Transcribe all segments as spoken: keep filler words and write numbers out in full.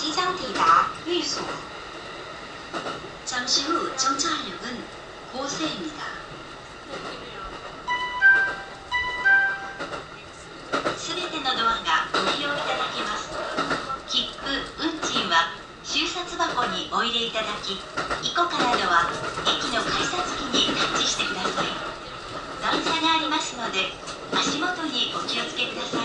即将抵达寓所。잠시 후 정차하역은 고세입니다. 모든 도어가 열립니다. 기쁨 운전은 출석 박스에 お入れいただき、 이곳からは駅の改札機にタッチしてください。 段差がありますので、足元にお気をつけください。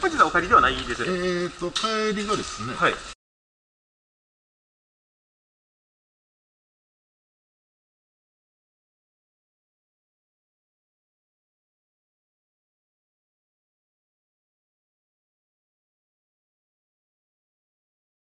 本日はお借りではないです。えっと、帰りがですね。はい。